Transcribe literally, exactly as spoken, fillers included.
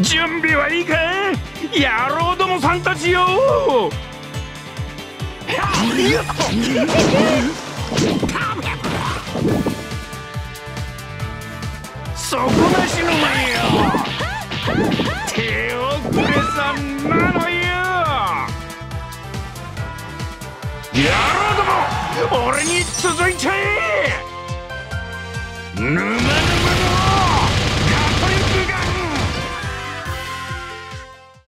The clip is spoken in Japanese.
準備はいいか野郎どもさんたちよ。底なしの前よ手遅れさんなのよ野郎ども、俺に続いちゃえ。沼の